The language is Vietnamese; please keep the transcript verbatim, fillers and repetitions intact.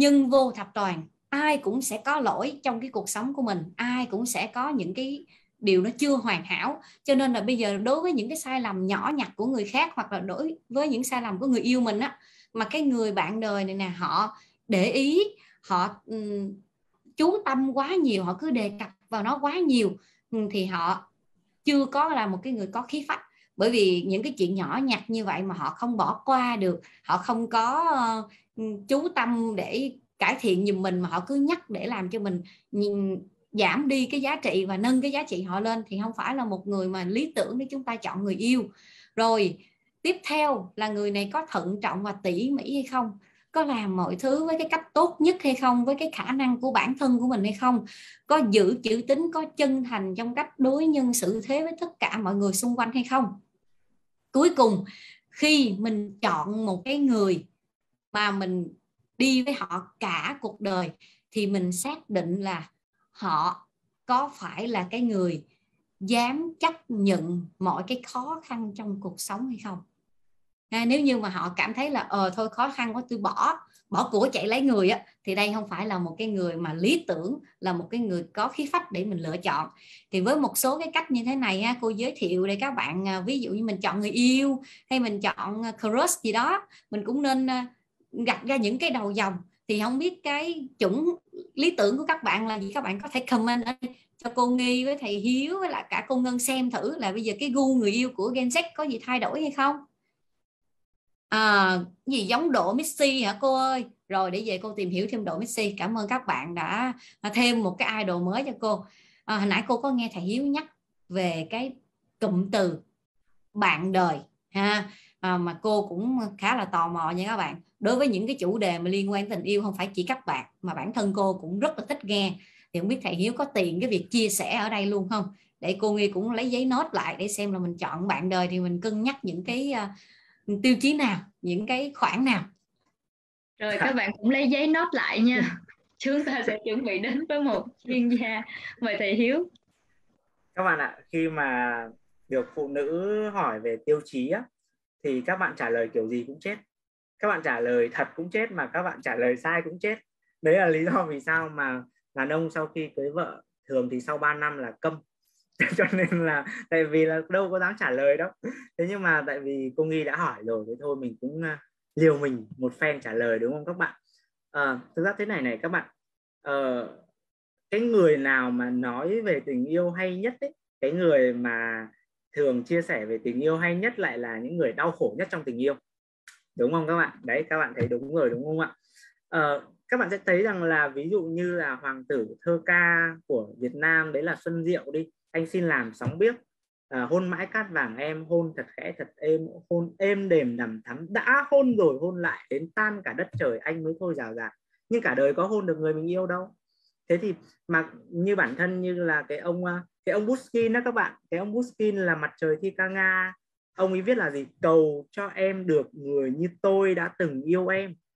nhưng vô thập toàn, ai cũng sẽ có lỗi trong cái cuộc sống của mình, ai cũng sẽ có những cái điều nó chưa hoàn hảo. Cho nên là bây giờ đối với những cái sai lầm nhỏ nhặt của người khác, hoặc là đối với những sai lầm của người yêu mình á, mà cái người bạn đời này nè, họ để ý, họ um, chú tâm quá nhiều, họ cứ đề cập vào nó quá nhiều, thì họ chưa có là một cái người có khí phách. Bởi vì những cái chuyện nhỏ nhặt như vậy mà họ không bỏ qua được, họ không có uh, chú tâm để cải thiện giùm mình, mà họ cứ nhắc để làm cho mình nhìn, giảm đi cái giá trị và nâng cái giá trị họ lên, thì không phải là một người mà lý tưởng để chúng ta chọn người yêu. Rồi tiếp theo là người này có thận trọng và tỉ mỉ hay không, có làm mọi thứ với cái cách tốt nhất hay không, với cái khả năng của bản thân của mình hay không, có giữ chữ tín, có chân thành trong cách đối nhân xử thế với tất cả mọi người xung quanh hay không. Cuối cùng, khi mình chọn một cái người mà mình đi với họ cả cuộc đời, thì mình xác định là họ có phải là cái người dám chấp nhận mọi cái khó khăn trong cuộc sống hay không. À, nếu như mà họ cảm thấy là ờ thôi khó khăn quá tôi bỏ, bỏ của chạy lấy người á, thì đây không phải là một cái người mà lý tưởng, là một cái người có khí phách để mình lựa chọn. Thì với một số cái cách như thế này ha, cô giới thiệu để các bạn, ví dụ như mình chọn người yêu hay mình chọn crush gì đó, mình cũng nên gạch ra những cái đầu dòng. Thì không biết cái chuẩn lý tưởng của các bạn là gì, các bạn có thể comment ở đây cho cô Nghi với thầy Hiếu với lại cả cô Ngân xem thử là bây giờ cái gu người yêu của Gen Z có gì thay đổi hay không. À, gì giống Đỗ Mixi hả cô ơi? Rồi để về cô tìm hiểu thêm Đỗ Mixi. Cảm ơn các bạn đã thêm một cái idol mới cho cô. À, hồi nãy cô có nghe thầy Hiếu nhắc về cái cụm từ bạn đời ha, à, mà cô cũng khá là tò mò nha các bạn. Đối với những cái chủ đề mà liên quan tình yêu, không phải chỉ các bạn mà bản thân cô cũng rất là thích nghe. Thì không biết thầy Hiếu có tiện cái việc chia sẻ ở đây luôn không, để cô Nghi cũng lấy giấy nốt lại để xem là mình chọn bạn đời thì mình cân nhắc những cái uh, tiêu chí nào, những cái khoản nào. Rồi các bạn cũng lấy giấy nốt lại nha. Chúng ta sẽ chuẩn bị đến với một chuyên gia. Mời thầy Hiếu. Các bạn ạ, khi mà được phụ nữ hỏi về tiêu chí á, thì các bạn trả lời kiểu gì cũng chết. Các bạn trả lời thật cũng chết, mà các bạn trả lời sai cũng chết. Đấy là lý do vì sao mà đàn ông sau khi cưới vợ thường thì sau ba năm là câm. Cho nên là tại vì là đâu có dám trả lời đâu. Thế nhưng mà tại vì cô Nghi đã hỏi rồi, thế thôi mình cũng liều mình một phen trả lời, đúng không các bạn? À, thực ra thế này này các bạn, à, cái người nào mà nói về tình yêu hay nhất ấy, cái người mà thường chia sẻ về tình yêu hay nhất lại là những người đau khổ nhất trong tình yêu, đúng không các bạn? Đấy, các bạn thấy đúng rồi đúng không ạ? Ờ, các bạn sẽ thấy rằng là ví dụ như là hoàng tử thơ ca của Việt Nam đấy là Xuân Diệu đi, anh xin làm sóng biếc, à, hôn mãi cát vàng em, hôn thật khẽ thật êm, hôn êm đềm đằm thắm, đã hôn rồi hôn lại đến tan cả đất trời anh mới thôi rào rạt. Nhưng cả đời có hôn được người mình yêu đâu. Thế thì mà như bản thân như là cái ông cái ông Pushkin đó các bạn, cái ông Pushkin là Mặt trời thi ca Nga, ông ấy viết là gì? Cầu cho em được người như tôi đã từng yêu em.